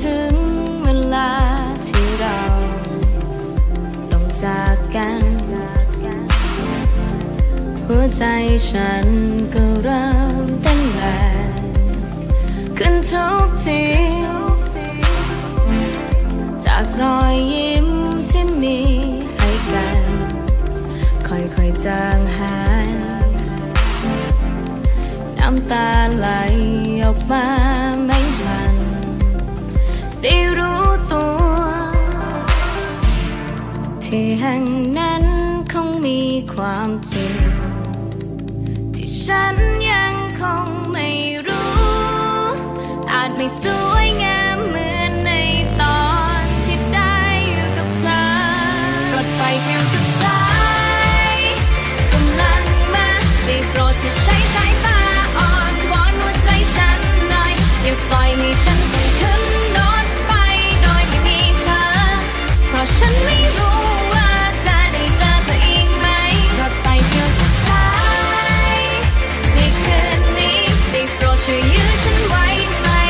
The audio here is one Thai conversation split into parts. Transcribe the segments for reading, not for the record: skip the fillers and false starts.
ถึงเวลาที่เราต้องจากกันหัวใจฉันก็เริ่มเต้นแรงขึ้นทุกทีจากรอยยิ้มที่มีให้กันค่อยๆจางหายน้ำตาไหลออกมาไม่ทันได้รู้ตัวที่แห่งนั้นคงมีความจริงที่ฉันยังคงไม่รู้อาจไม่สวยงามเหมือนในตอนที่ได้อยู่กับเธอรถไฟเที่ยวสุดท้ายกำลังมาได้โปรดที่ใช้สายตาอ่อนวอนหัวใจฉันหน่อยอย่าปล่อยให้ฉันต้องขึ้นรถไปโดยไม่มีเธอเพราะฉันไม่รู้ว่าจะได้เจอเธออีกไหมรถไฟเที่ยวสุดท้ายในคืนนี้ได้โปรดช่วยยื้อฉันไว้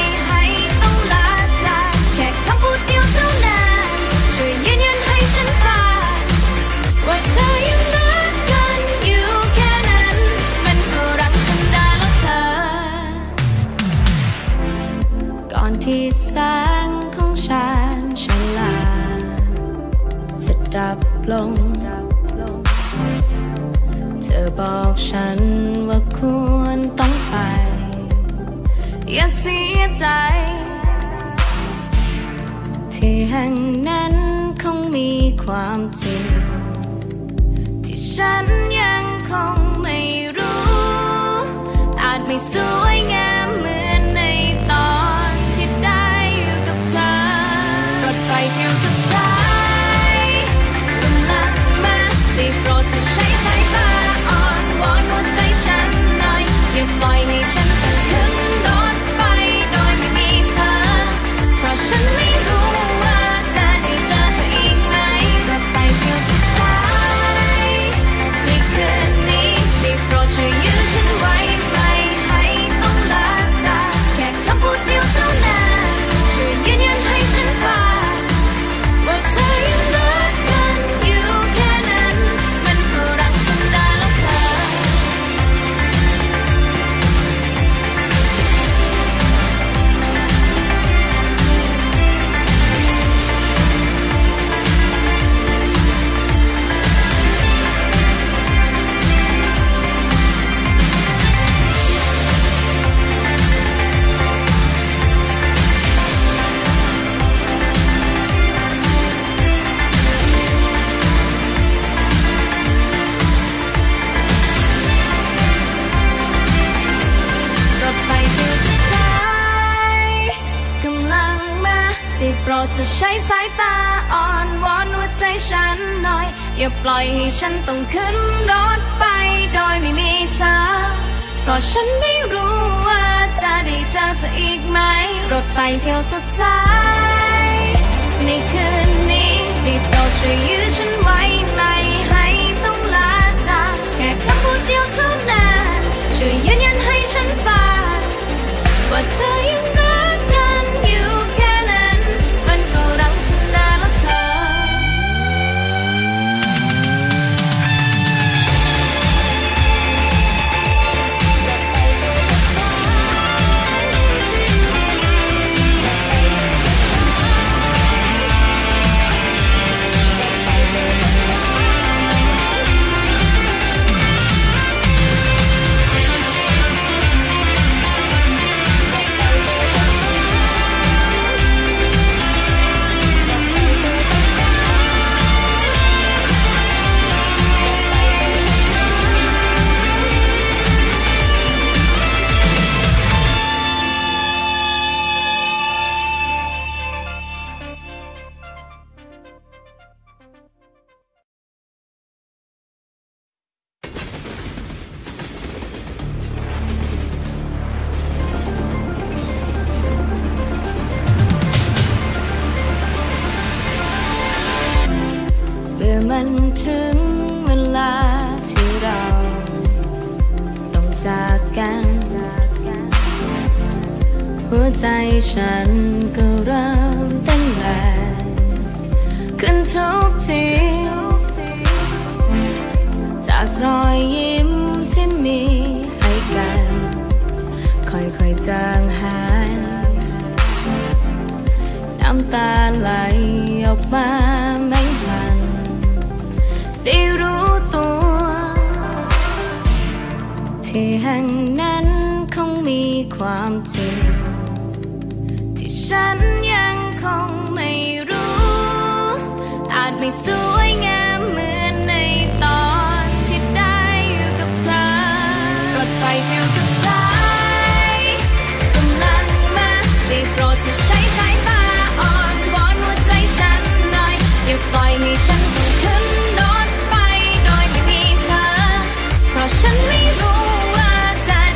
ที่แสงของฉันฉลาดจะดับลงเธอบอกฉันว่าควรต้องไปอย่าเสียใจที่แห่งนั้นคงมีความจริงที่ฉันยังคงไม่รู้อาจไม่สวยงามเหมือนในตอนรถไฟเที่ยวสุดท้ายกำลังมาได้โปรดเธอใช้สายตาอ่อนวอนหัวใจฉันหน่อยอย่าปล่อยให้ฉันต้องขึ้นรถไปโดยไม่มีเธอเพราะฉันไม่รู้ว่าจะได้เจอเธออีกไหมรถไฟเที่ยวสุดท้ายในคืนนี้ได้โปรดช่วยยื้อฉันไว้ไม่ให้ต้องลาจากแค่คำพูดเดียวเท่านั้นช่วยยืนยันให้ฉันฟังว่าเธอยังรักกันอยู่แค่นั้นมันก็รักฉันได้แล้วเธอโปรดเธอใช้สายตาอ่อนวอนหัวใจฉันหน่อยอย่าปล่อยให้ฉันต้องขึ้นรถไปโดยไม่มีเธอเพราะฉันไม่รู้ว่าจะได้เจอเธออีกไหมรถไฟเที่ยวสุดท้ายในคืนนี้ได้โปรดช่วยยื้อฉันไว้ไม่ให้ต้องลาจากแค่คำพูดเดียวเท่านั้นช่วยยืนยันให้ฉันฟังว่าเธอยังรักกันอยู่มันถึงเวลาที่เราต้องจากกันหัว ใจฉันก็เริ่มเต้นแรงขึ้นทุกทีจากรอยยิ้มที่มีให้กันค่อยๆจางหายน้ำตาไหลออกมาไม่ทันได้รู้ตัวที่แห่งนั้นคงมีความจริงที่ฉันยังคงไม่รู้อาจไม่สวยงามเหมือนในตอนที่ได้อยู่กับเธอรถไฟเที่ยวสุดท้ายกำลังมาได้โปรดเธอใช้สายตาอ่อนวอนหัวใจฉันหน่อยอย่าปล่อยให้ฉันต้องขึ้นรถไปโดยไม่มีเธอเพราะฉันไม่รู้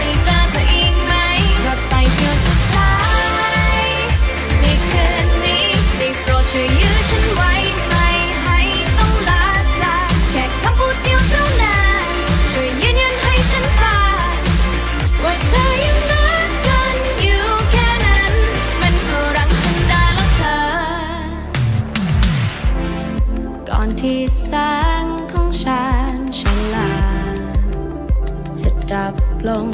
ที่แสงของฉันฉลาดจะดับลง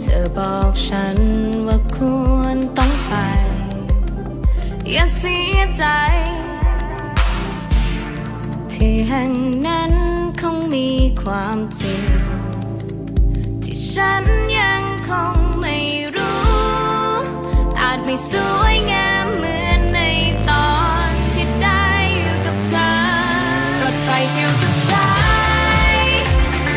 เธอบอกฉันว่าควรต้องไปอย่าเสียใจที่แห่งนั้นคงมีความจริงที่ฉันยังคงไม่รู้อาจไม่สวยงามเหมือนในตอนไปเที่ยวสุดท้าย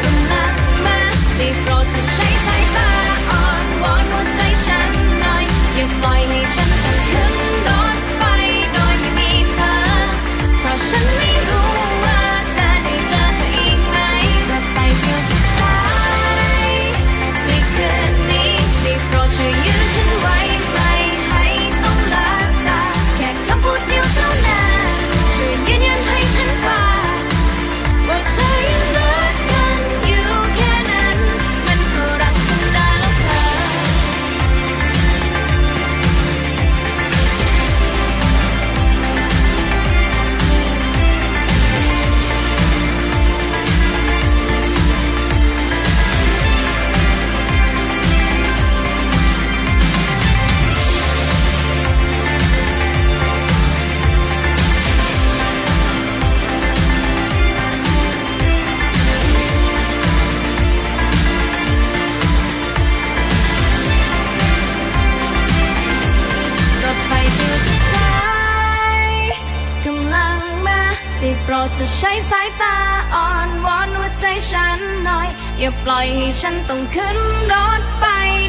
กำลังมาได้โปรดเธอใช้สายตาอ่อนวอนหัวใจฉันหน่อยอย่าปล่อยให้ฉันต้องขึ้นรถไปโดยไม่มีเธอเพราะฉันไม่รู้ว่าจะได้เจอเธออีกไหมไปเที่ยวสุดท้ายในคืนนี้ได้โปรดช่วยยื้อฉันไว้ไม่ให้ต้องลาจากแค่คำพูดเดียวเท่านั้นช่วยยืนยันให้ฉันฟังเธอยังรักกันอยู่แค่นั้นมันก็รักฉันได้แล้วเธอโปรดเธอใช้สายตาอ่อนวอนหัวใจฉันหน่อยอย่าปล่อยให้ฉันต้องขึ้นรถไป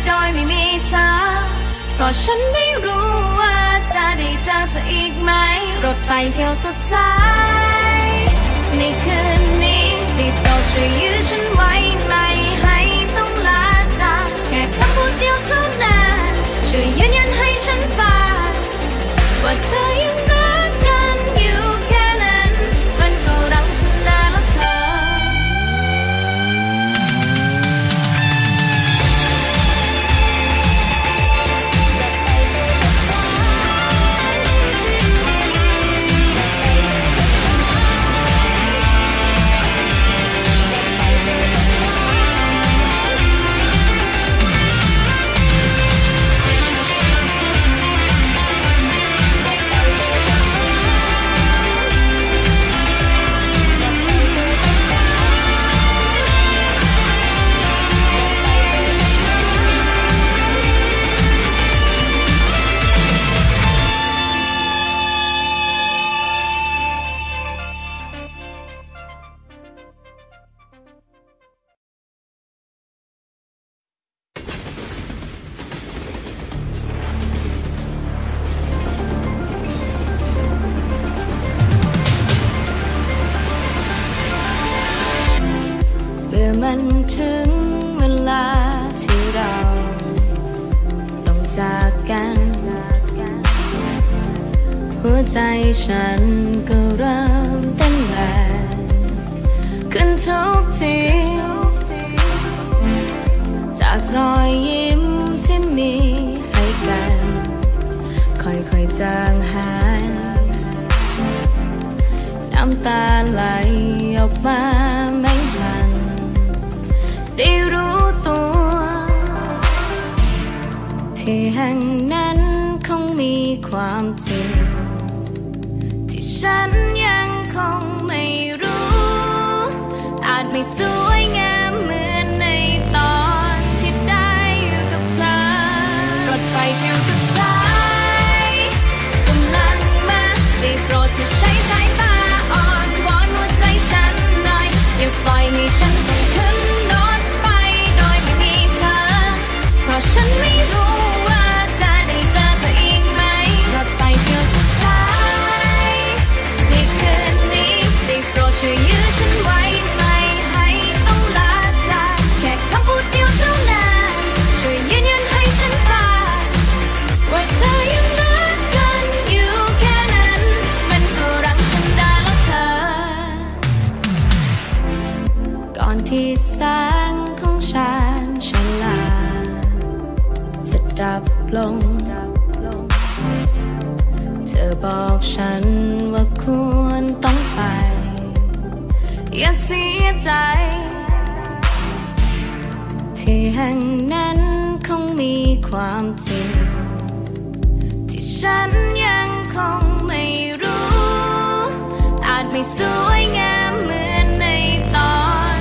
โดยไม่มีเธอเพราะฉันไม่รู้ว่าจะได้เจอเธออีกไหมรถไฟเที่ยวสุดท้ายในคืนนี้ได้โปรดช่วยยื้อฉันไว้ไม่ให้ต้องลาจากแค่คำพูดเดียวเท่านั้นช่วยยืนยันให้ฉันฟังว่าเธอยังรักกันอยู่มันถึงเวลาที่เราต้องจากกันหัวใจฉันก็เริ่มเต้นแรงขึ้นทุกทีจากรอยยิ้มที่ จางหายน้ำตาไหลออกมาไม่ทันได้รู้ตัวที่แห่งนั้นคงมีความจริงที่ฉันยังคงไม่รู้อาจไม่สวยงามเหมือนในตอนที่ได้อยู่กับเธอรถไฟเที่ยวสุดท้ายกำลังมาได้โปรดเธอใช้สายตาอ่อนวอนหัวใจฉันหน่อยอย่าปล่อยให้ฉันต้องขึ้นรถไปโดยไม่มีเธอเพราะฉันไม่รู้ว่าจะได้เจอเธออีกไหมรถไฟเที่ยวสุดท้ายในคืนนี้ได้โปรดช่วยยื้อฉันไว้ที่แสงของฉันฉลาดจะดับลงเธอบอกฉันว่าควรต้องไปอย่าเสียใจที่แห่งนั้นคงมีความจริงที่ฉันยังคงไม่รู้อาจไม่สวยงามเหมือนในตอน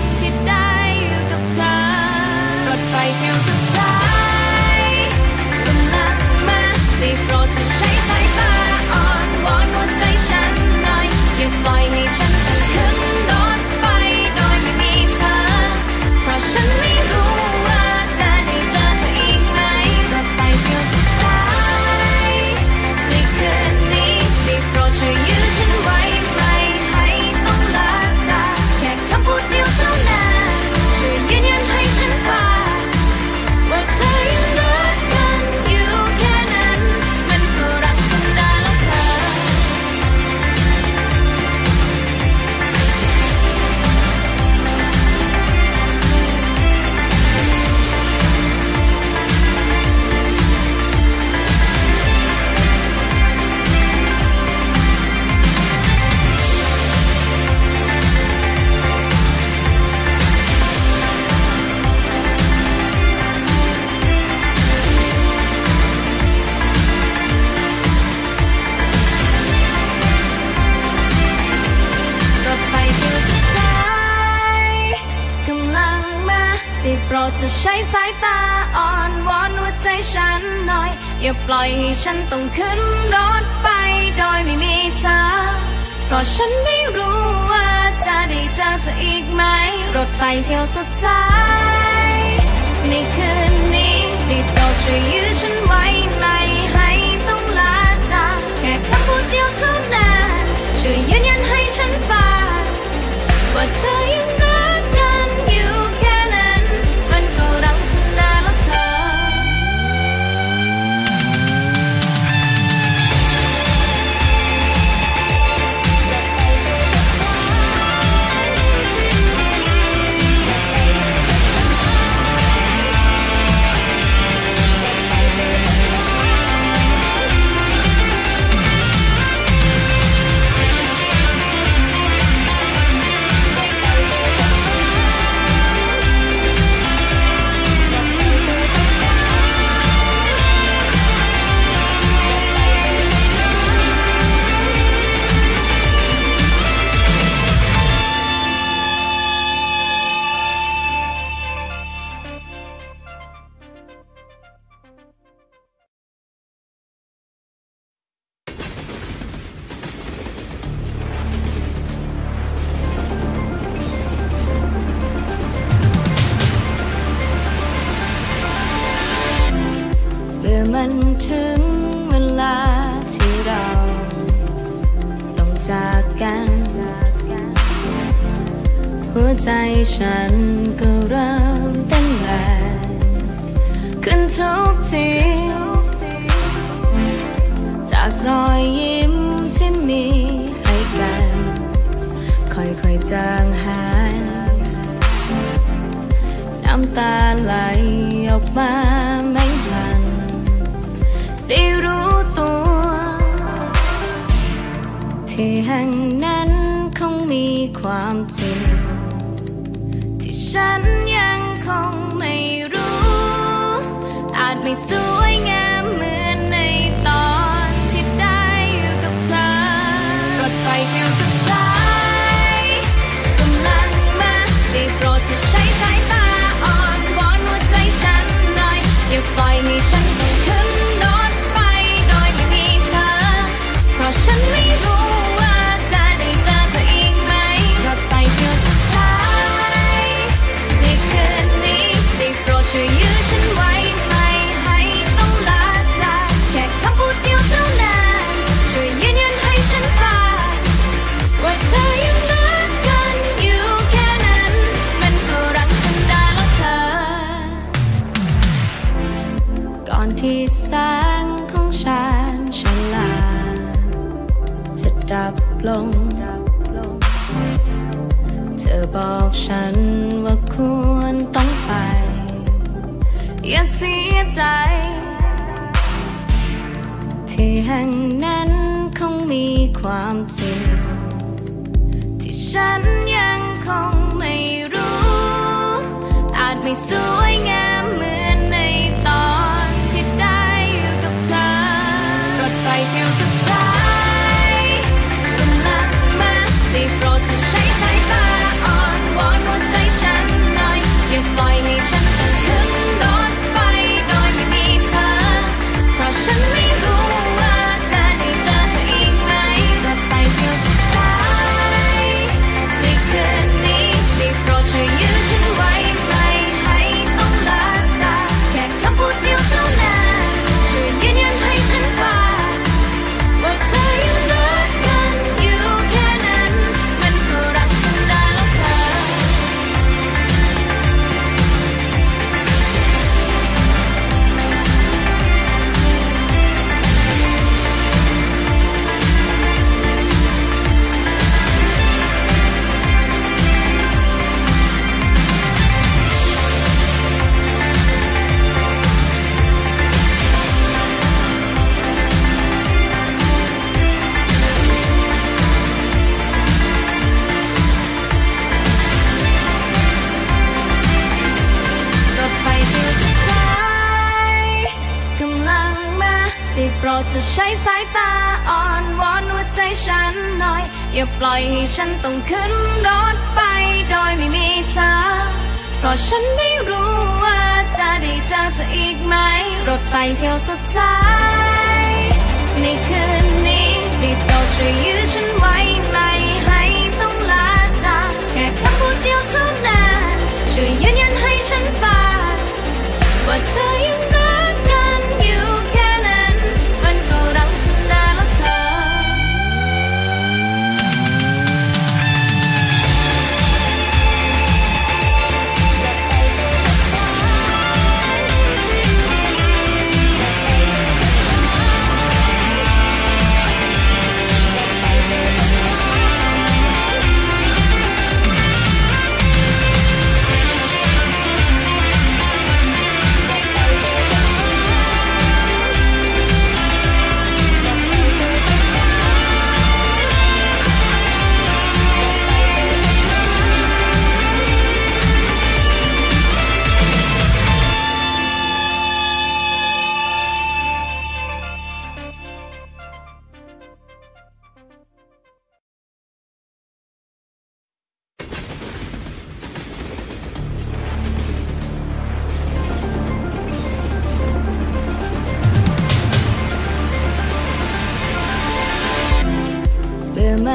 รถไฟเที่ยวสุดท้ายกำลังมาได้โปรดเธอใช้สายตาอ่อนวอนหัวใจฉันหน่อยอย่าปล่อยให้ฉันต้องขึ้นรถไปโดยไม่มีเธอเพราะฉันไม่รู้ว่าจะได้เจอเธออีกไหมรถไฟเที่ยวสุดท้ายในคืนนี้ได้โปรดช่วยยื้อฉันไว้ไม่ให้ต้องลาจากแค่คำพูดเดียวเท่านั้นช่วยยืนยันให้ฉันฟังBut I am not.ได้โปรดเธอใช้สายตาอ่อนวอนหัวใจฉันหน่อยอย่าปล่อยให้ฉันต้องขึ้นรถไปโดยไม่มีเธอเพราะฉันไม่รู้ว่าจะได้เจอเธออีกไหมรถไฟเที่ยวสุดท้ายในคืนนี้ได้โปรดช่วยยื้อฉันไว้ไม่ให้ต้องลาจากแค่คำพูดเดียวเท่านั้นช่วยยืนยันให้ฉันฟังว่าเธอยังรักกันอยู่มันถึงเวลาที่เราต้องจากกันหัวใจฉันก็เริ่มเต้นแรงขึ้นทุกทีจากรอยยิ้มที่มีให้กันค่อยๆจางหายน้ำตาไหลออกมาไม่ทันได้รู้ตัว ที่แห่งนั้นคงมีความจริงที่ฉันยังคงไม่รู้อาจไม่สวยงามเหมือนในตอนที่ได้อยู่กับเธอรถไฟเที่ยวสุดท้ายกำลังมาได้โปรดจะใช้สายตาอ่อนวอนหัวใจฉันหน่อยอย่าปล่อยให้ฉันต้องขึ้นรถไฟโดยไม่มีเธอเพราะฉันไม่รู้ว่าจะได้เจอเธออีกไหมรถไฟเที่ยวสุดท้ายในคืนนี้ได้โปรดช่วยยื้อฉันไว้ที่แสงของฉันฉลาดจะดับลงเธอบอกฉันว่าควรต้องไปอย่าเสียใจที่แห่งนั้นคงมีความจริงที่ฉันยังคงไม่รู้อาจไม่สวยงามเหมือนในตอนรถไฟเที่ยวสุดท้ายกำลังมาได้โปรดจะใช้สายตาอ่อนวอนหัวใจฉันหน่อยอย่าปล่อยให้ฉันต้องขึ้นรถไฟโดยไม่มีเธอเพราะฉันไม่รู้ว่าจะได้เจอเธออีกไหมรถไฟเที่ยวสุดท้ายในคืนนี้ได้โปรดช่วยยื้อฉันไว้ไม่ให้ต้องลาจากแค่คำพูดเดียวเท่านั้นช่วยยืนยันให้ฉันฟังโปรดจะใช้สายตาอ่อนวอนหัวใจฉันหน่อยอย่าปล่อยให้ฉันต้องขึ้นรถไปโดยไม่มีเธอเพราะฉันไม่รู้ว่าจะได้เจอเธออีกไหมรถไฟเที่ยวสุดท้ายในคืนนี้ได้โปรดช่วยยื้อฉันไว้ไม่ให้ต้องลาจากแค่คำพูดเดียวเท่านั้นช่วยยืนยันให้ฉันฟังว่าเธอยังรักกันอยู่ม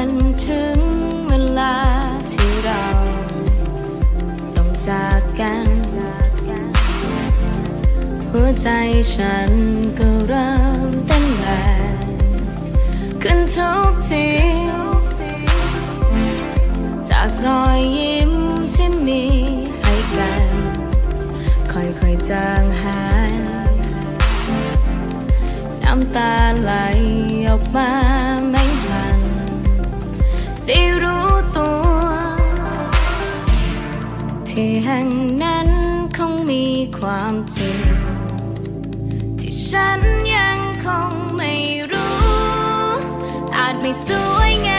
ันถึงเวลาที่เราต้องจากกันหัวใจฉันก็เริ่มเต้นแรงขึ้นทุกทีจากรอยยิ้มที่มีให้กันค่อยๆจางหายน้ำตาไหลออกมาไม่ทันได้รู้ตัวที่แห่งนั้นคงมีความจริงที่ฉันยังคงไม่รู้อาจไม่สวยงาม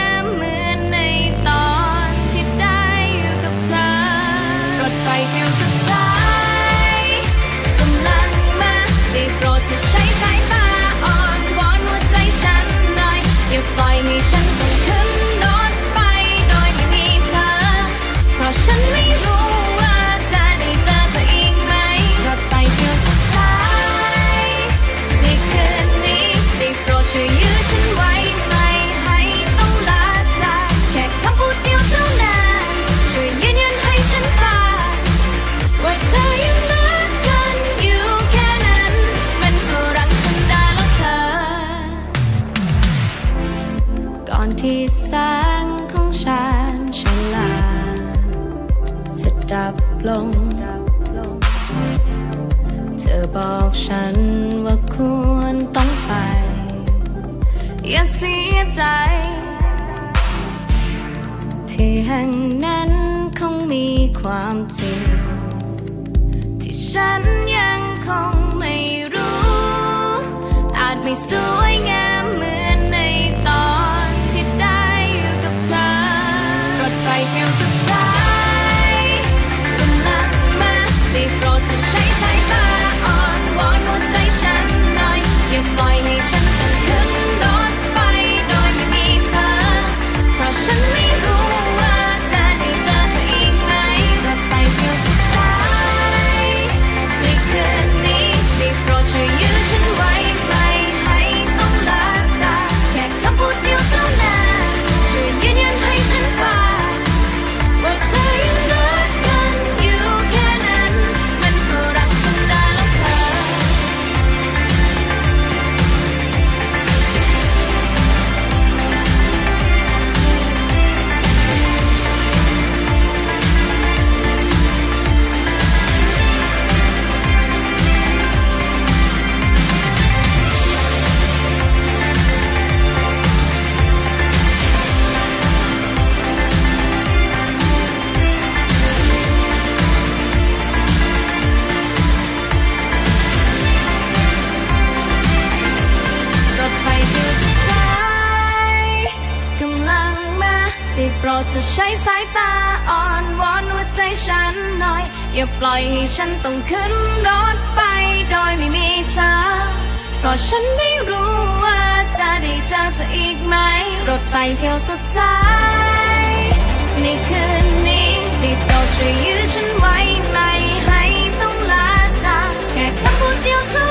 อนที่แสงของฉันฉลาดจะดับลงเธอบอกฉันว่าควรต้องไปอย่าเสียใจที่แห่งนั้นคงมีความจริงที่ฉันยังคงไม่รู้อาจไม่สวยงามเหมือนในตอนที่ได้อยู่กับเธอรถไฟเที่ยวสุดท้ายกำลังมาได้โปรดเธอใช้สายตาอ่อนวอนหัวใจฉันหน่อยอย่าปล่อยให้ฉันต้องขึ้นรถไปโดยไม่มีเธอเพราะฉันไม่รู้ว่าจะได้เจอเธออีกไหมรถไฟเที่ยวสุดท้ายในคืนนี้ได้โปรดช่วยยื้อฉันไว้โปรดเธอใช้สายตาอ่อนวอนหัวใจฉันหน่อยอย่าปล่อยให้ฉันต้องขึ้นรถไปโดยไม่มีเธอเพราะฉันไม่รู้ว่าจะได้เจอเธออีกไหมรถไฟเที่ยวสุดท้ายในคืนนี้ได้โปรดช่วยยื้อฉันไว้ไม่ให้ต้องลาจากแค่คำพูดเดียวเท่า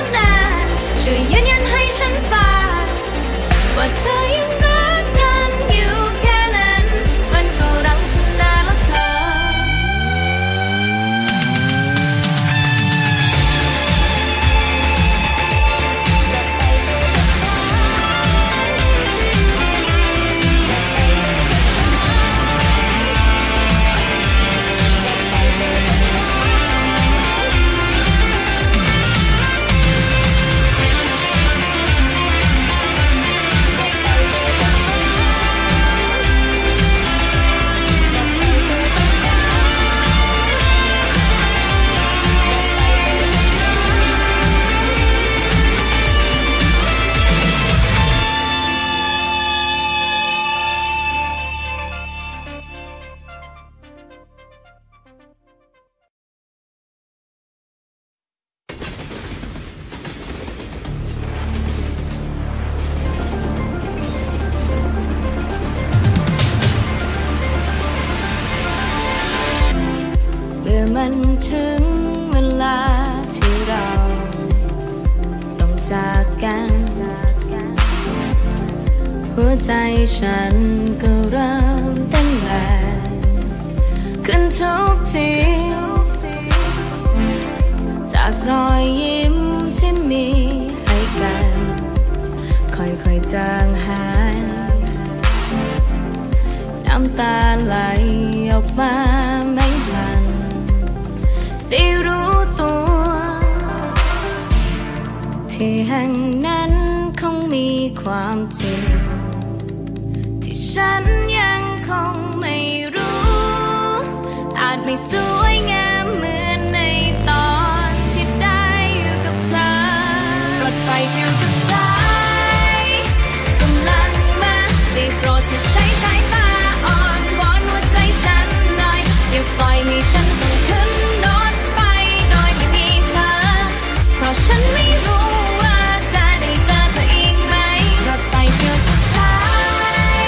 นั้นช่วยยืนยันให้ฉันฟังว่าเธอยังรักกันอยู่มันถึงเวลาที่เราต้องจากกันหัวใจฉันก็เริ่มเต้นแรงขึ้นทุกทีจากรอยยิ้มที่มีให้กันค่อยๆจางหายน้ำตาไหลออกมาไม่ทันได้รู้ตัวที่แห่งนั้นคงมีความจริงที่ฉันยังคงไม่รู้อาจไม่สวยงามเหมือนในตอนที่ได้อยู่กับเธอรถไฟเที่ยวสุดท้ายกำลังมาได้โปรดเธอใช้สายตาอ่อนวอนหัวใจฉันหน่อยอย่าปล่อยให้ฉันต้องขึ้นฉันไม่รู้ว่าจะได้เจอเธออีกไหมรถไฟเที่ยวสุดท้าย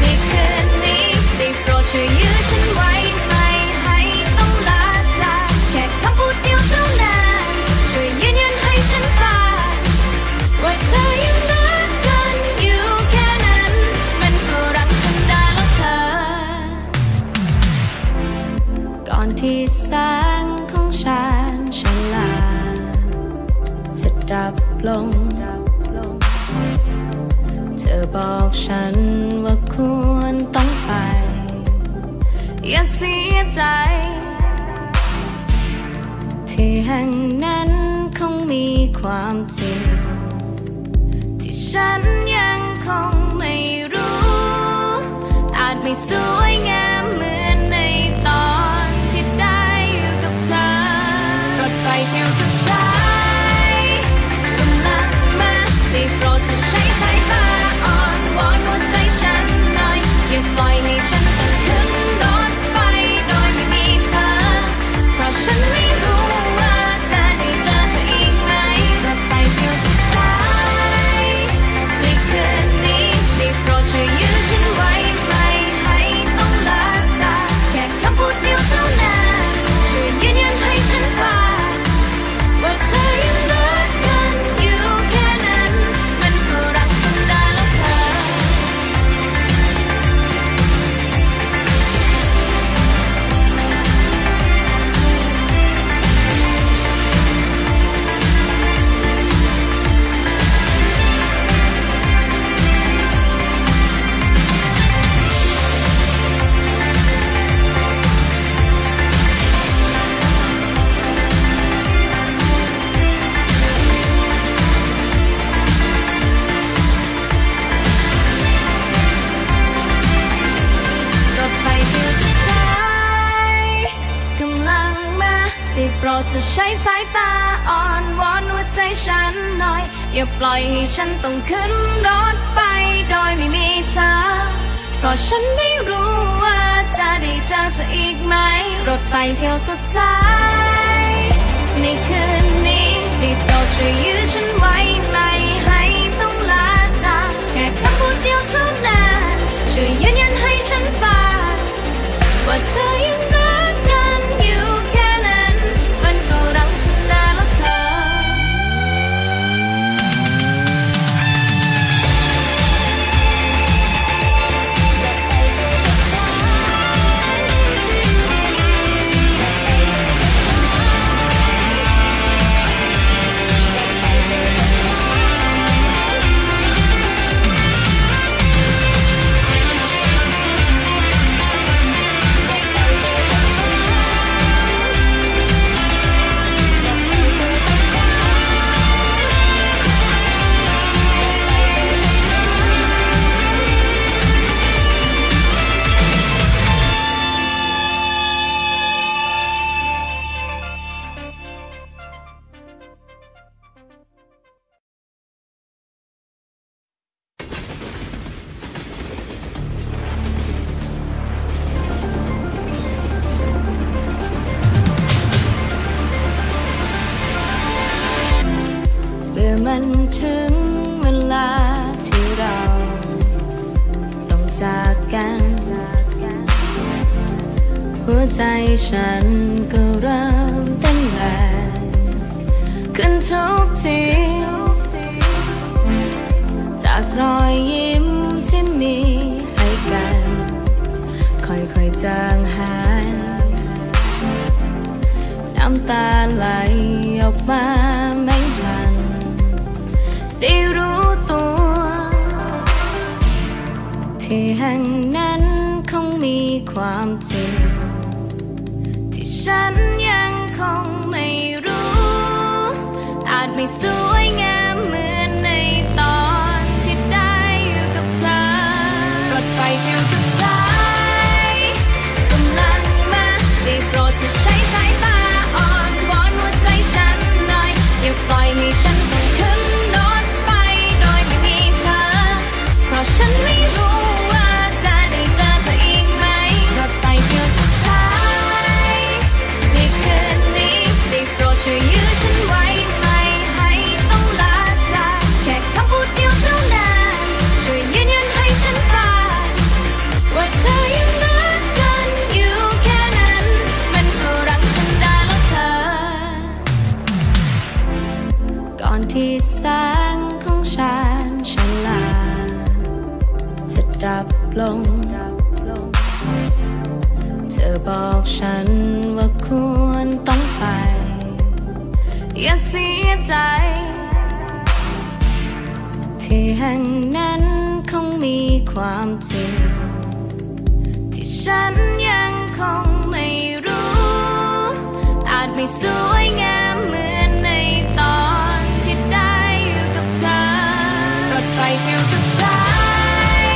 ในคืนนี้ได้โปรดช่วยยื้อฉันไว้ไม่ให้ต้องลาจากแค่คำพูดเดียวเท่านั้นช่วยยืนยันให้ฉันฟังว่าเธอยังรักกันอยู่แค่นั้นมันก็รักฉันได้แล้วเธอก่อนที่แสงของฉันจะลาดับลงเธอบอกฉันว่า อย่าเสียใจที่แห่งนั้นคงมีความจริงที่ฉันยังคงไม่รู้อาจไม่สวยงามเหมือนในตอนที่ได้อยู่กับเธอรถไฟเที่ยวสุดท้ายกำลังมาได้โปรดเธอใช้สายตาอ่อนวอนหัวใจฉันหน่อยอย่าปล่อยให้ฉันต้องขึ้นรถไฟโดยไม่มีเธอเพราะฉันไม่รู้ว่าจะได้เจอเธออีกไหมรถไฟเที่ยวสุดท้ายในคืนนี้ได้โปรดช่วยยืนฉันไว้โปรดเธอใช้สายตาอ่อนวอนหัวใจฉันหน่อยอย่าปล่อยให้ฉันต้องขึ้นรถไปโดยไม่มีเธอเพราะฉันไม่รู้ว่าจะได้เจอเธออีกไหมรถไฟเที่ยวสุดท้ายในคืนนี้ได้โปรดช่วยยื้อฉันไว้ไม่ให้ต้องลาจากแค่คำพูดเดียวเท่านั้นช่วยยืนยันให้ฉันฟังว่าเธอยังรักกันอยู่มันถึงเวลาที่เราต้องจากกันหัวใจฉันก็เริ่มเต้นแรงขึ้นทุกทีจากรอยยิ้มที่มีให้กันค่อยๆจางหายน้ำตาไหลออกมาไม่ทันได้รู้ตัวที่แห่งนั้นคงมีความจริงที่ฉันยังคงไม่รู้อาจไม่สวยงามเหมือนในตอนที่ได้อยู่กับเธอรถไฟเที่ยวสุดท้ายกำลังมาได้โปรดเธอใช้สายตาอ่อนวอนหัวใจฉันหน่อยอย่าปล่อยให้ฉันต้องขึ้นรถเพราะฉันไม่รู้ว่าจะได้เจอเธออีกไหมรถไฟเที่ยวสุดท้ายในคืนนี้ได้โปรดช่วยยื้อฉันไว้ไม่ให้ต้องลาจากแค่คำพูดเดียวเท่านั้นช่วยยืนยันให้ฉันฟังว่าเธอยังรักกันอยู่แค่นั้นมันก็รักฉันได้แล้วเธอก่อนที่แสงของฉันลาดับลงเธอบอกฉันว่าควรต้องไปอย่าเสียใจที่แห่งนั้นคงมีความจริงที่ฉันยัง คงไม่รู้อาจไม่สวยงามเหมือนในตอนที่ได้อยู่กับเธอรถไฟเที่ยวสุดท้าย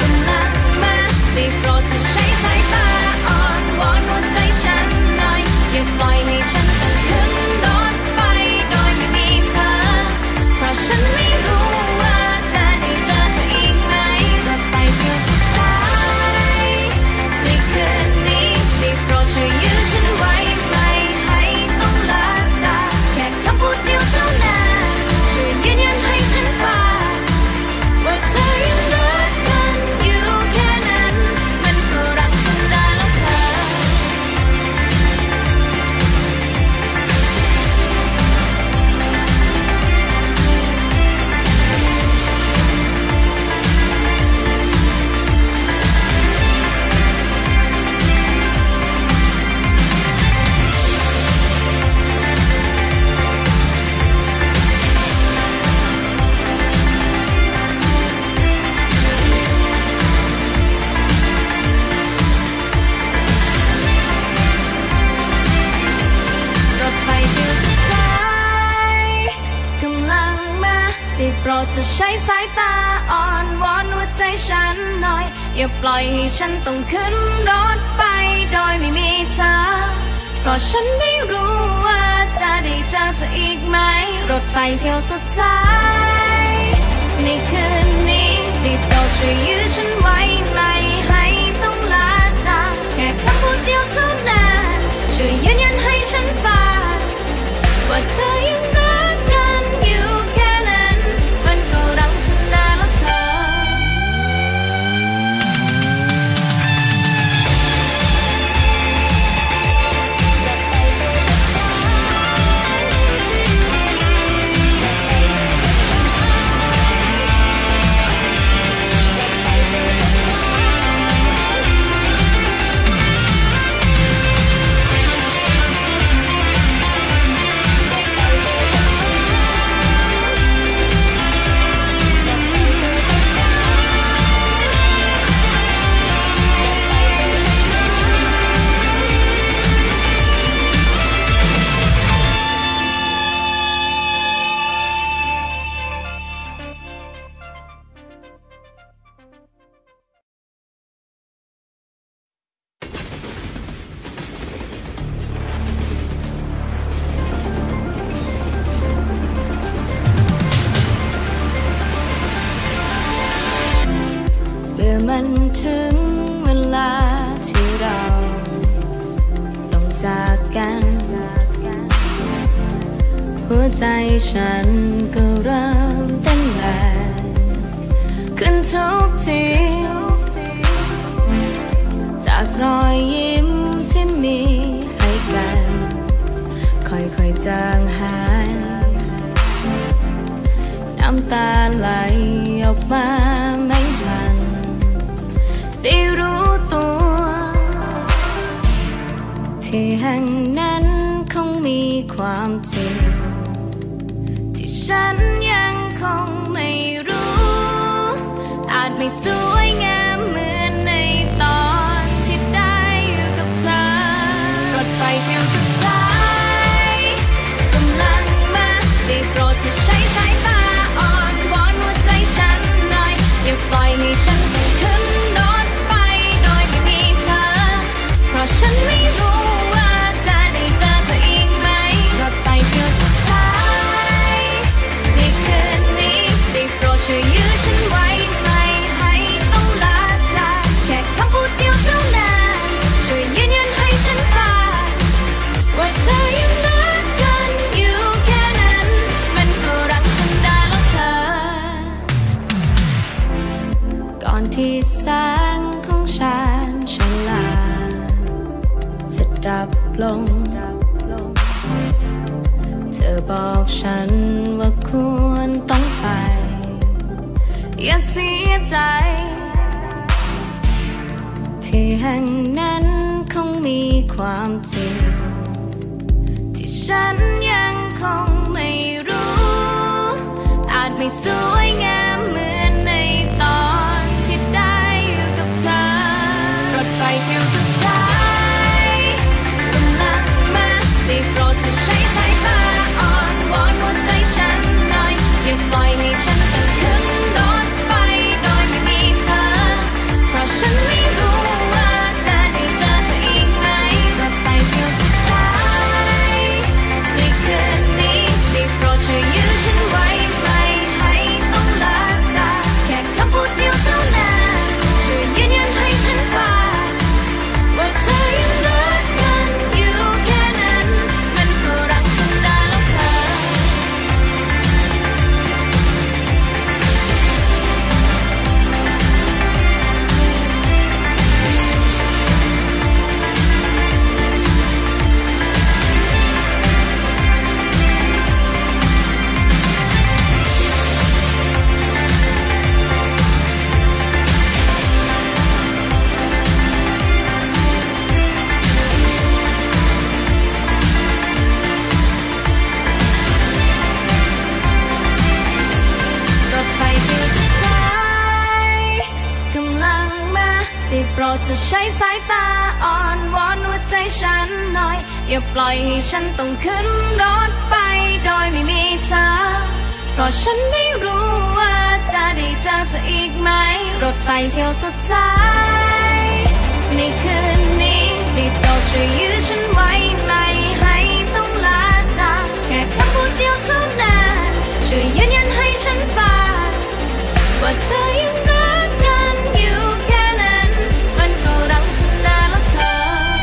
กำลังมาได้โปรดเธอใช้สายตาอ่อนวอนหัวใจฉันหน่อยอย่าปล่อยให้ฉันต้องถึงรถไฟโดยไม่มีเธอเพราะฉันไม่รู้ว่าจะได้เจอเธออีกไหมรถไฟเที่ยวสุดท้ายในคืนนี้ได้โปรดช่วยยืนฉันไว้ไม่ให้ต้องลาจากแค่คำพูดเดียวเท่านั้นช่วยยืนยันให้ฉันฟังว่าเธอยังรักกันอยู่แค่นั้นมันก็รักฉันได้แล้วเธอได้โปรดเธอใช้สายตาอ่อนวอนหัวใจฉันหน่อยอย่าปล่อยให้ฉันต้องขึ้นรถไปโดยไม่มีเธอเพราะฉันไม่รู้ว่าจะได้เจอเธออีกไหมรถไฟเที่ยวสุดท้ายในคืนนี้ได้โปรดช่วยยื้อฉันไว้ไม่ให้ต้องลาจากแค่คำพูดเดียวเท่านั้นช่วยยืนยันให้ฉันฟังว่าเธอยังรักกันอยู่มันถึงเวลาที่เราต้องจากกันหัวใจฉันก็เริ่มเต้นแรงขึ้นทุกทีจากรอยยิ้มที่มีให้กันค่อยๆจางหายน้ำตาไหลออกมาไม่ทันได้รู้ตัวที่แห่งนั้นคงมีความจริงที่ฉันยังคงไม่รู้อาจไม่สวยงามเหมือนในตอนที่ได้อยู่กับเธอรถไฟเที่ยวสุดท้ายกำลังมาได้โปรดเธอใช้สายตาอ่อนวอนหัวใจฉันหน่อยอย่าปล่อยให้ฉันต้องขึ้นรถเพราะฉันไม่รู้ว่าจะได้เจอเธออีกไหมรถไฟเที่ยวสุดท้ายในคืนนี้ได้โปรดช่วยยื้อฉันไว้ไม่ให้ต้องลาจากแค่คำพูดเดียวเท่านั้นช่วยยืนยันให้ฉันฟังว่าเธอยังรักกันอยู่แค่นั้นมันก็รักฉันได้แล้วเธอก่อนที่แสงของฉันฉลาดดับลงเธอบอกฉันว่าควรต้องไปอย่าเสียใจที่แห่งนั้นคงมีความจริงที่ฉันยังคงไม่รู้อาจไม่สวยงามเหมือนในตอนที่ได้อยู่กับเธอรถไฟเที่ยวสุดท้าย รดจะใช้สายตาอ่อนวอนหัวใจฉันหน่อยอย่าปล่อยให้ฉันต้องขึ้นรถไปโดยไม่มีเธอเพราะฉันไม่รู้ว่าจะได้เจอเธออีกไหมรถไฟเที่ยวสุดท้ายในคืนนี้ได้โปรดช่วยยื้อฉันไว้ไม่ให้ต้องลาจากแค่คำพูดเดียวเท่านั้นช่วยยืนยันให้ฉันฟังว่าเธอยังรักกันอยู่แค่นั้นมันก็รังฉันได้แล้วเธอ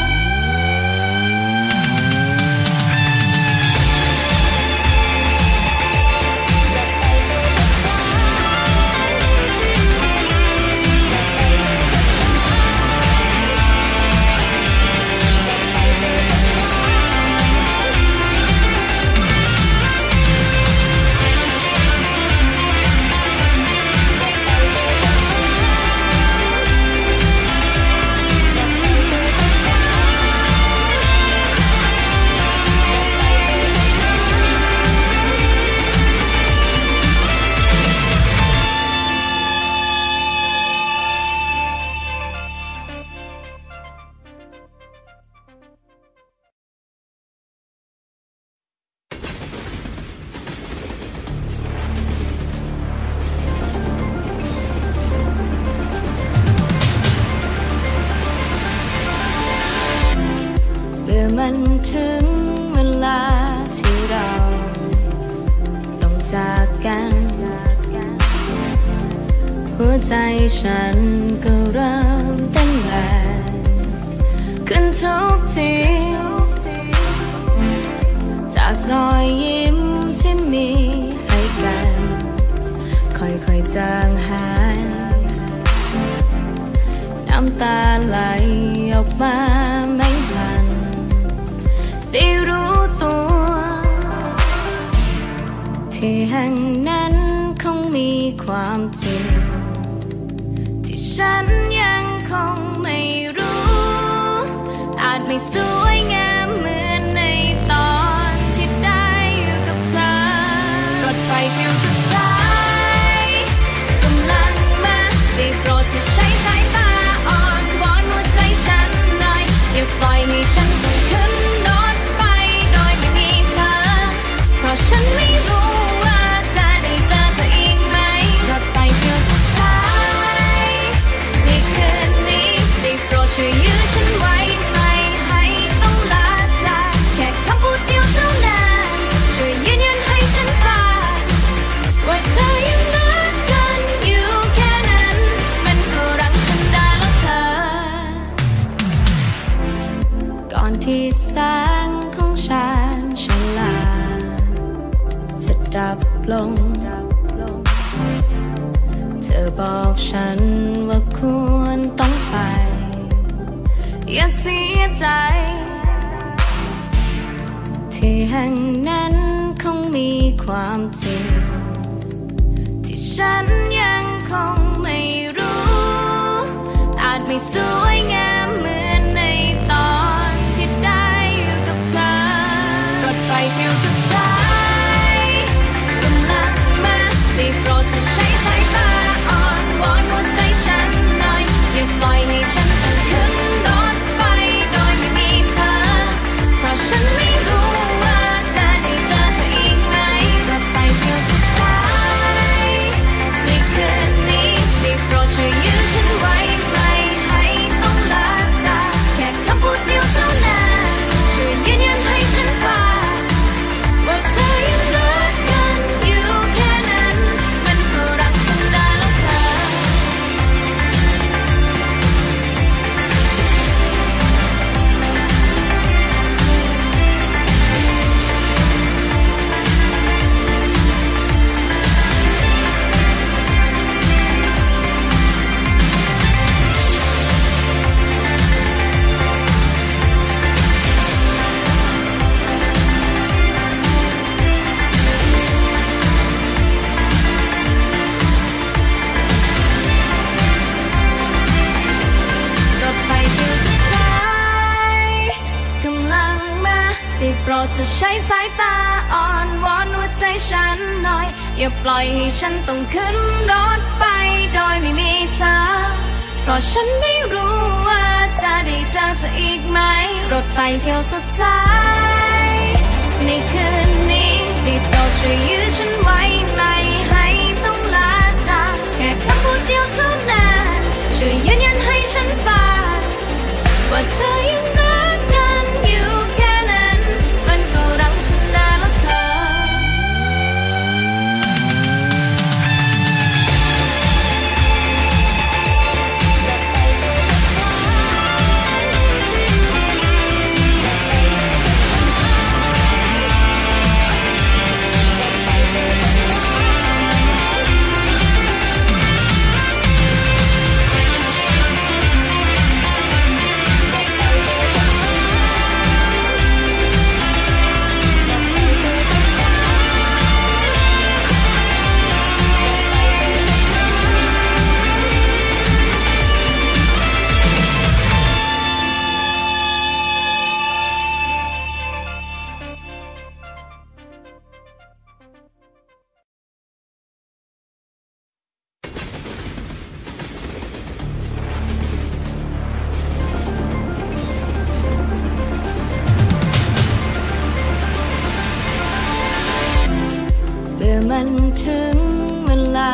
มันถึงเวลาที่เราต้องจากกันหัวใจฉันก็เริ่มเต้นแรงขึ้นทุกทีจากรอยยิ้มที่มีให้กันค่อยๆจางหายน้ำตาไหลออกมาไม่ทันได้รู้ตัวที่แห่งนั้นคงมีความจริงที่ฉันยังคงไม่รู้อาจไม่สวยงามเหมือนในตอนที่ได้อยู่กับเธอรถไฟเที่ยวสุดท้ายกำลังมาได้โปรดจะใช้สายตาอ่อนวอนหัวใจฉันหน่อยอย่าปล่อยให้ฉันต้องขึ้นฉันไม่รู้ว่าจะได้เจอเธออีกไหมรถไฟเที่ยวสุดท้ายในคืนนี้ได้โปรดช่วยยื้อฉันไว้ไม่ให้ต้องลาจากแค่คำพูดเดียวเท่านั้นช่วยยืนยันให้ฉันฟังว่าเธอยังรักกันอยู่แค่นั้นมันก็รังฉันได้แล้วเธอก่อนที่แสงของฉันจะลาดับลงเธอบอกฉันว่าควรต้องไปอย่าเสียใจที่แห่งนั้นคงมีความจริงที่ฉันยังคงไม่รู้อาจไม่สวยงามเหมือนในตอนที่ได้อยู่กับเธอรถไฟเที่ยวสุดท้ายได้โปรดจะใช้สายตาอ่อนวอนหัวใจฉันหน่อยอย่าปล่อยให้ฉันต้องขึ้นรถไปโดยไม่มีเธอเพราะฉันไม่รู้ว่าจะได้เจอเธออีกไหมรถไฟเที่ยวสุดท้ายในคืนนี้ได้โปรดช่วยยื้อฉันไว้ไม่ให้ต้องลาจากแค่คำพูดเดียวเท่านั้นช่วยยืนยันให้ฉันฟังว่าเธอยังรักกันอยู่โปรดจะใช้สายตาอ่อนวอนหัวใจฉันหน่อยอย่าปล่อยให้ฉันต้องขึ้นรถไปโดยไม่มีเธอเพราะฉันไม่รู้ ได้เจอเธออีกไหมรถไฟเที่ยวสุดท้ายในคืนนี้ได้โปรดช่วยยื้อฉันไว้ไหมให้ต้องลาจากแค่คำพูดเดียวเท่านั้นช่วยยืนยันให้ฉันฟังว่าเธอยังรักกันอยู่แค่นั้นมันก็รักฉันได้แล้วเธอมันถึงเวลา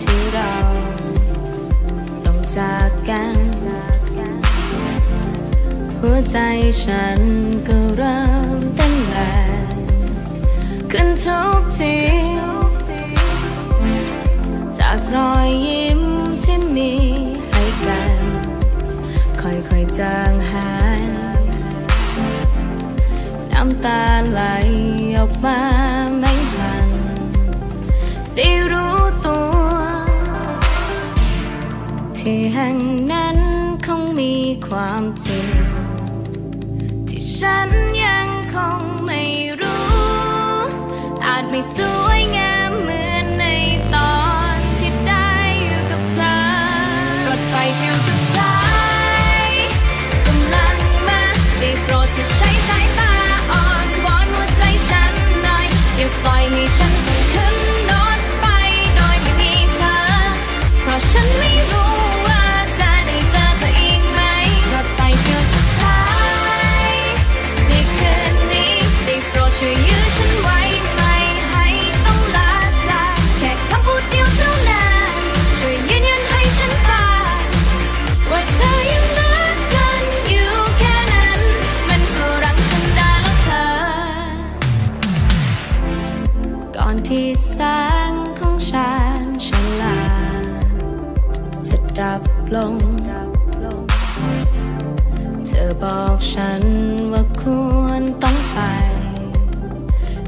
ที่เราต้องจากกันหัวใจฉันก็เริ่มเต้นแรงขึ้นทุกทีจากรอยยิ้มที่มีให้กันค่อยๆจางหายน้ำตาไหลออกมาไม่ทันได้รู้ตัวที่แห่งนั้นคงมีความจริงที่ฉันยังคงไม่รู้อาจไม่สวยงามเหมือนในตอนที่ได้อยู่กับเธอรถไฟเที่ยวสุดท้ายกำลังมาได้โปรดจะใช้สายตาอ่อนวอนหัวใจฉันหน่อยอย่าปล่อยให้ฉันต้องขึ้นฉันไม่รู้ว่าจะได้เจอเธออีกไหมรถไฟเที่ยวสุดท้ายในคืนนี้ได้โปรดช่วยยื้อฉันไว้ไหมให้ต้องลาจากแค่คำพูดเดียวเท่านั้นช่วยยืนยันให้ฉันฟังว่าเธอยังรักกันอยู่แค่นั้นมันก็รักฉันได้แล้วเธอก่อนที่แสงของฉันลาดับลงเธอบอกฉันว่าควรต้องไป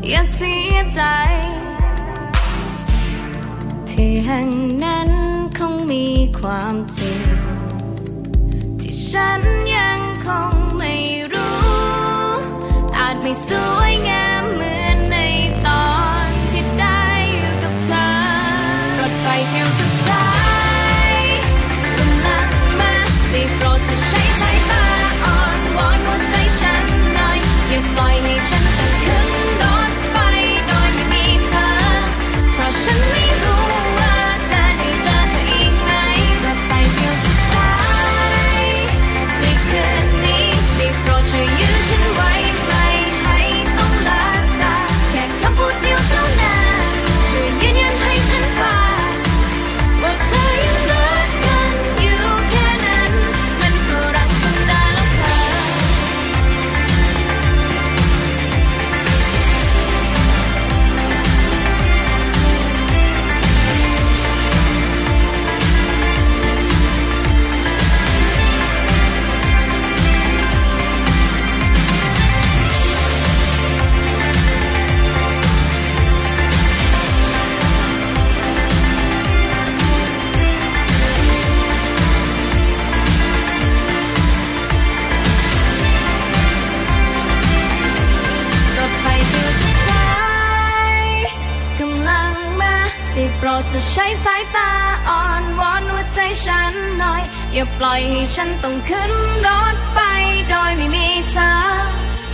อย่าเสียใจที่แห่งนั้นคงมีความจริงที่ฉันยังคงไม่รู้อาจไม่สวยงามเหมือนในตอนที่ได้อยู่กับเธอรถไฟเที่ยวสุดท้ายได้โปรดจะใช้สายตาอ่อนวอนหัวใจฉันหน่อยอย่าปล่อยให้ฉันต้องขึ้นรถไปโดยไม่มีเธอเพราะฉันไม่รู้ว่าจะได้เจอเธออีกไหมรถไฟเที่ยวสุดท้ายในคืนนี้ได้โปรดช่วยยื้อฉันไว้ไหมให้ต้องลาจากแค่คำพูดเดียวเท่านั้นช่วยยืนยันให้ฉันฟังว่าเธอยังรักกันอยู่โปรดจะใช้สายตาอ่อนวอนหัวใจฉันหน่อยอย่าปล่อยให้ฉันต้องขึ้นรถไปโดยไม่มีเธอ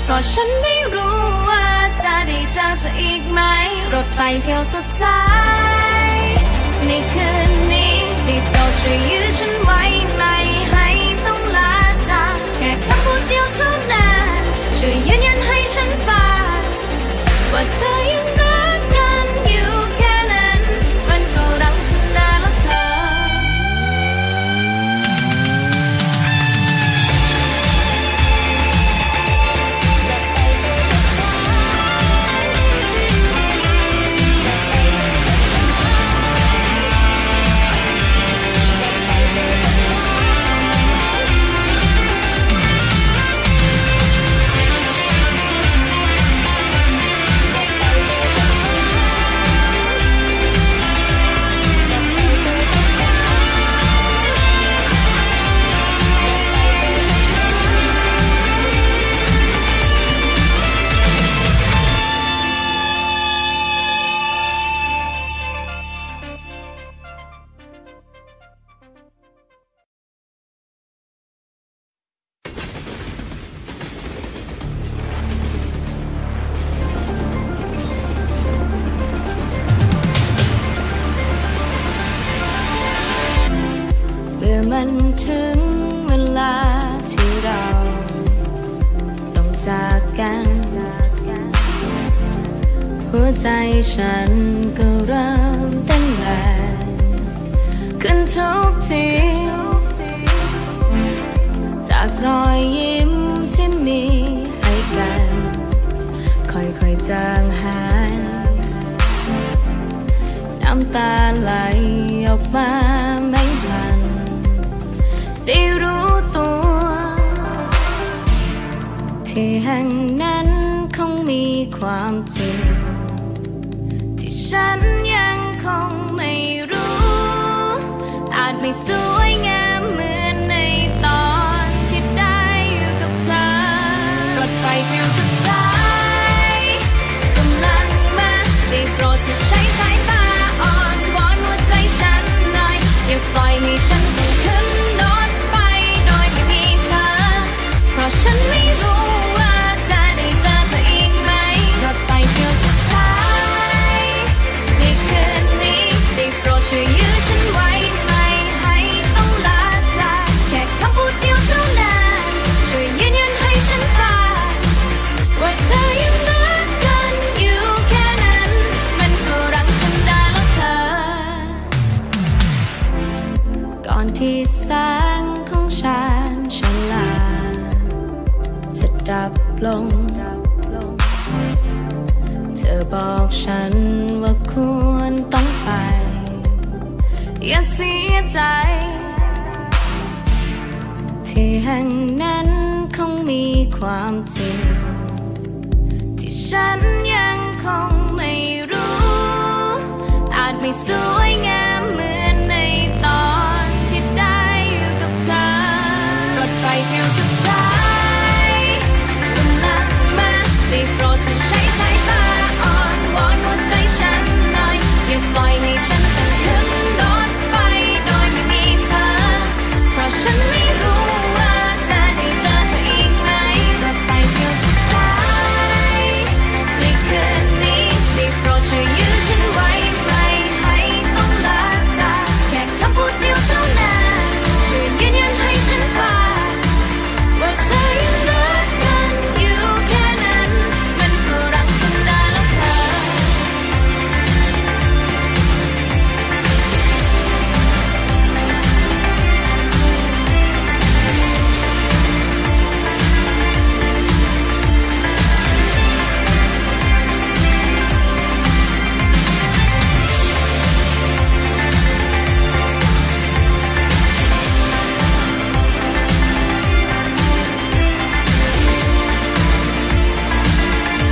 เพราะฉันไม่รู้ว่าจะได้เจอเธออีกไหมรถไฟเที่ยวสุดท้ายในคืนนี้ได้โปรดช่วยยื้อฉันไว้ไหมให้ต้องลาจาก มันถึงเวลาที่เราต้องจากกันหัวใจฉันก็เริ่มเต้นแรงขึ้นทุกทีจากรอยยิ้มที่มีให้กันค่อยๆจางหายน้ำตาไหลออกมาไม่ทันได้รู้ตัวที่แห่งนั้นคงมีความจริงที่ฉันยังคงไม่รู้อาจไม่สวยงามเหมือนในตอนที่ได้อยู่กับเธอรถไฟเที่ยวสุดท้ายกำลังมาได้โปรดเธอใช้สายตาอ่อนวอนหัวใจฉันหน่อยอย่าปล่อยให้ฉันฉันไม่รู้ว่าจะได้เจอเธออีกไหมรถไฟเที่ยวสุดท้ายในคืนนี้ได้โปรดช่วยยื้อฉันไว้ไม่ให้ต้องลาจากแค่คำพูดเดียวเท่านั้นช่วยยืนยันให้ฉันฟังว่าเธอยังรักกันอยู่แค่นั้นมันก็รักฉันได้แล้วเธอก่อนที่แสงของฉันลาดับลงเธอบอกฉันว่าควรต้องไปอย่าเสียใจที่แห่งนั้นคงมีความจริงที่ฉันยังคงไม่รู้อาจไม่สวยงามเหมือนในตอนที่ได้อยู่กับเธอรถไฟเที่ยวสุดท้ายได้โปรดเธอใช้สายตาอ่อนวอนหัวใจฉันหน่อยอย่าปล่อยให้ฉันต้องขึ้นรถไปโดยไม่มีเธอเพราะฉันไม่รู้ว่าจะได้เจอเธออีกไหมรถไฟเที่ยวสุดท้ายในคืนนี้ได้โปรดช่วยยื้อฉันไว้ไม่ให้ต้องลาจากแค่คำพูดเดียวเท่านั้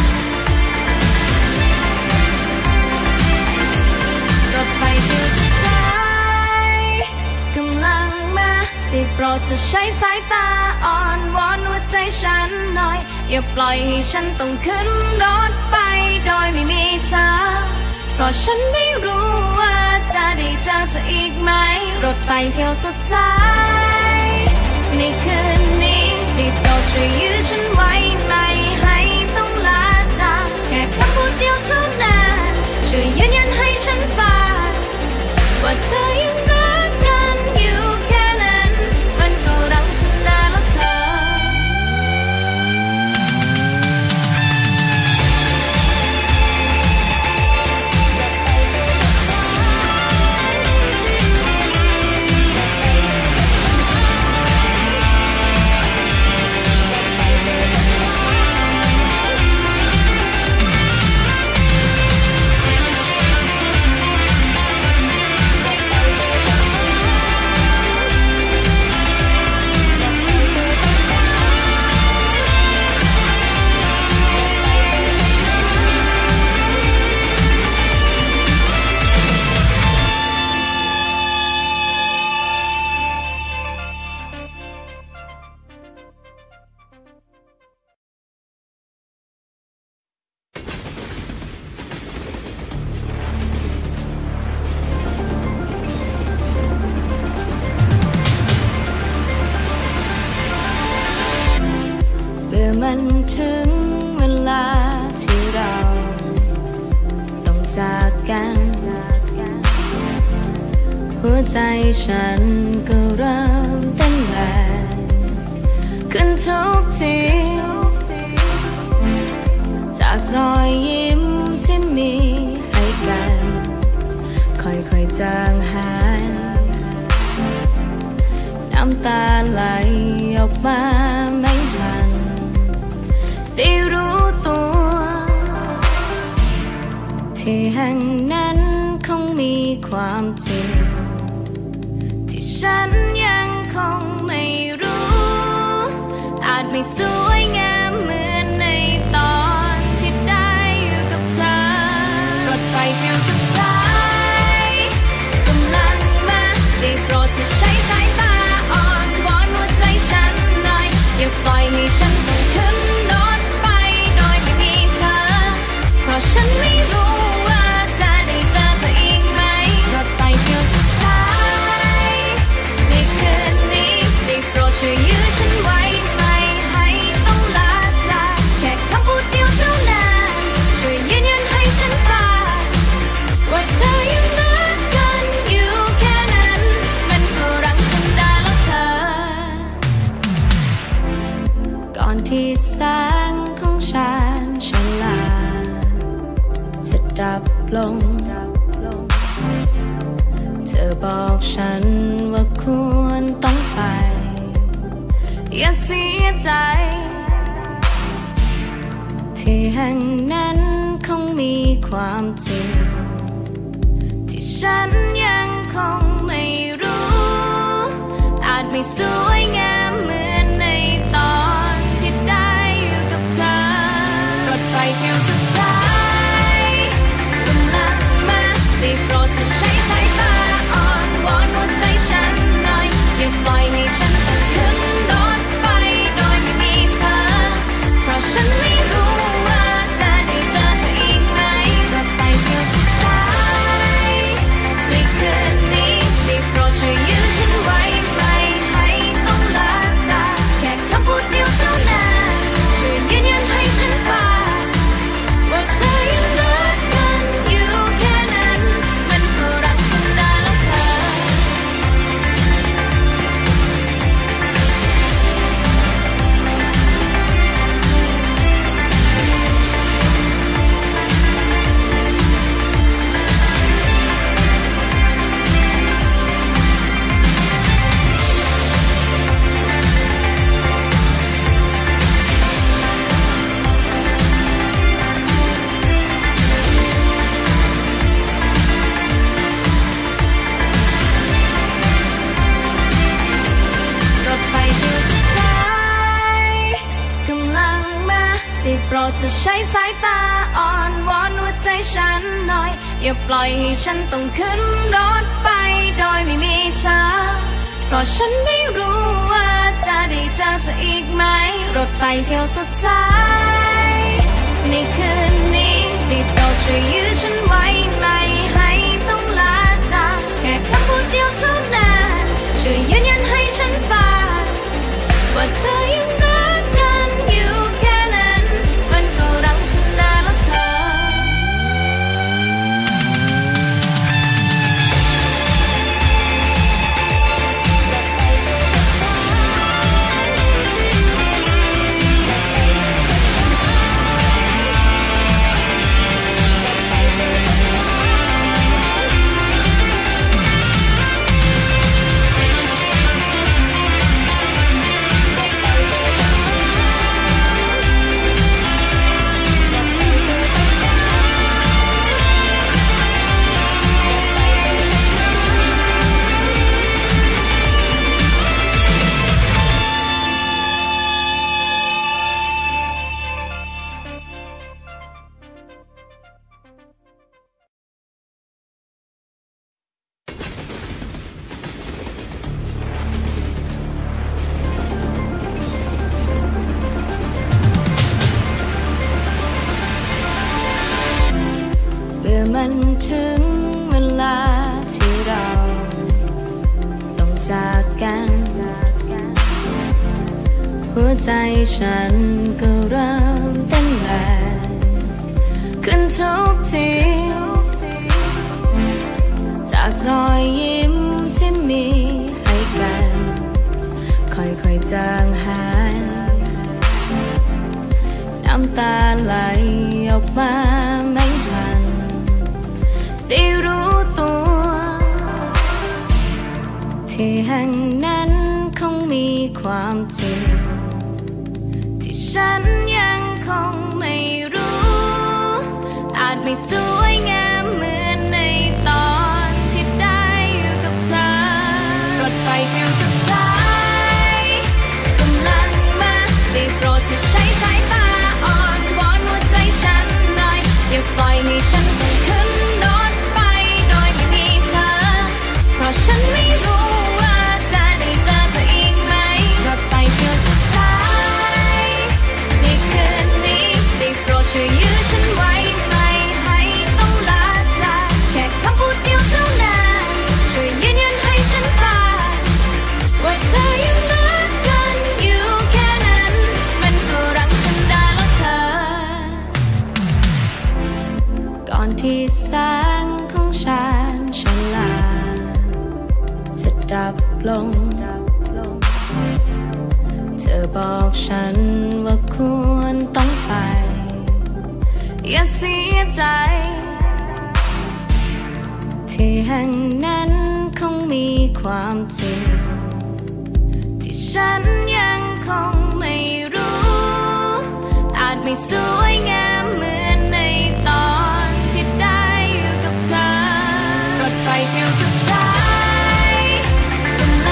นช่วยยืนยันให้ฉันฟังว่าเธอยังรักกันอยู่โปรดเธอใช้สายตาอ่อนวอนหัวใจฉันหน่อยอย่าปล่อยให้ฉันต้องขึ้นรถไปโดยไม่มีเธอเพราะฉันไม่รู้ว่าจะได้เจอเธออีกไหมรถไฟเที่ยวสุดท้ายในคืนนี้ได้โปรดช่วยยื้อฉันไว้ไม่ให้ต้องลาจากแค่คำพูดเดียวเท่านั้นช่วยยืนยันให้ฉันฟังว่าเธอยังรักกันอยู่มันถึงเวลาที่เราต้องจากกันหัว ใจฉันก็เริ่มเต้นแรงขึ้นทุกทีจากรอยยิ้มที่มีให้กันค่อยๆจางหายน้ำตาไหลออกมาไม่ทันได้รู้ตัวที่แห่งนั้นคงมีความจริงที่ฉันยังคงไม่รู้อาจไม่สวยงามเหมือนในตอนที่ได้อยู่กับเธอรถไฟเที่ยวสุดท้ายกำลังมาได้โปรดเธอใช้สายตาอ่อนวอนหัวใจฉันหน่อยอย่าปล่อยให้ฉันต้องขึ้นรถไฟโดยไม่มีเธอเพราะฉันไม่รู้ที่แสงของฉันฉลาดจะดับลงเธอบอกฉันว่าควรต้องไปอย่าเสียใจที่แห่งนั้นคงมีความจริงที่ฉันยังคงไม่รู้อาจไม่สวยงามเหมือนในตอนรถไฟเที่ยวสุดท้ายกำลังมาได้โปรดเธอใช้สายตาอ่อนวอนหัวใจฉันหน่อยอย่าปล่อยให้ฉันต้องขึ้นรถไฟโดยไม่มีเธอเพราะฉันไม่รู้ว่าจะได้เจอเธออีกไหมรถไฟเที่ยวสุดท้ายในคืนนี้ได้โปรดช่วยยื้อฉันไว้ไม่ให้ต้องลาจากแค่คำพูดเดียวเท่านั้นช่วยยืนยันให้ฉันฟังโปรดเธอใช้สายตาอ่อนวอนหัวใจฉันหน่อยอย่าปล่อยให้ฉันต้องขึ้นรถไปโดยไม่มีเธอเพราะฉันไม่รู้ว่าจะได้เจอเธออีกไหมรถไฟเที่ยวสุดท้ายในคืนนี้ได้โปรดช่วยยื้อฉันไว้ไม่ให้ต้องลาจากแค่คำพูดเดียวเท่านั้นช่วยยืนยันให้ฉันฟังว่าเธอยังรักกันอยู่มันถึงเวลาที่เราต้องจากกันหัวใจฉันก็เริ่มเต้นแรงขึ้นทุกทีจากรอยยิ้ม ำตาไหลออกมาไม่ทันได้รู้ตัวที่แห่งนั้นคงมีความจริงที่ฉันยังคงไม่รู้อาจไม่สวยงามเหมือนในตอนที่ได้อยู่กับเธอรถไฟเที่ยวสุดท้ายกำลังมาได้โปรดที่ใช้สายตาอ่อนวอนหัวใจฉันหน่อยอย่าปล่อยให้ฉันต้องขึ้นรถไปโดยไม่มีเธอเพราะฉันไม่รู้ว่าจะได้เจอเธออีกไหมรถไฟเที่ยวสุดท้ายในคืนนี้ได้โปรดช่วยยื้อฉันไว้ที่แสงของฉันฉลาดจะดับลงเธอบอกฉันว่าควรต้องไปอย่าเสียใจที่แห่งนั้นคงมีความจริงที่ฉันยังคงไม่รู้อาจไม่สวยงามเหมือนในตอนรถไฟเที่ยวสุดท้ายกำ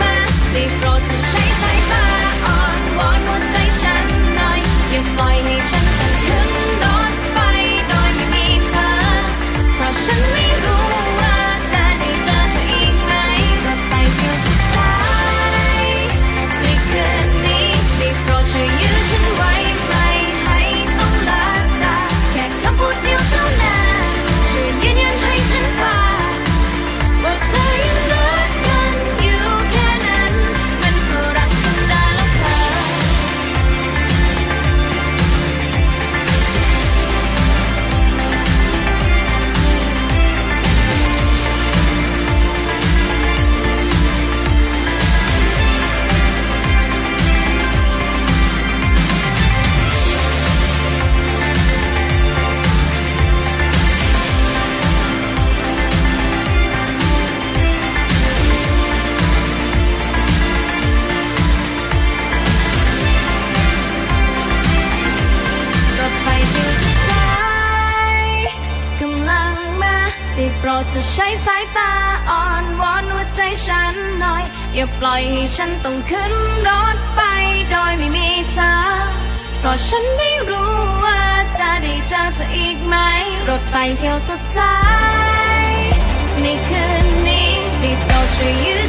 ลังมาได้โปรดเธอใช้สายตาอ่อนวอนหัวใจฉันหน่อยอย่าปล่อยให้ฉันต้องขึ้นรถไปโดยไม่มีเธอเพราะฉันไม่รู้ว่าจะได้เจอเธออีกไหมรถไฟเที่ยวสุดท้ายในคืนนี้ได้โปรดช่วยยื้อฉันไว้ไม่ให้ต้องลาจากแค่คำพูดเดียวเท่านั้นช่วยยืนยันให้ฉันฟังว่าเธอยังรักกันอยู่แค่นั้นมันก็รักฉันได้แล้วเธอโปรดเธอใช้สายตาอ่อนวอนหัวใจฉันหน่อยอย่าปล่อยให้ฉันต้องขึ้นรถไปโดยไม่มีเธอเพราะฉันไม่รู้ว่าจะได้เจอเธออีกไหมรถไฟเที่ยวสุดท้ายในคืนนี้ได้โปรดช่วยยื้อ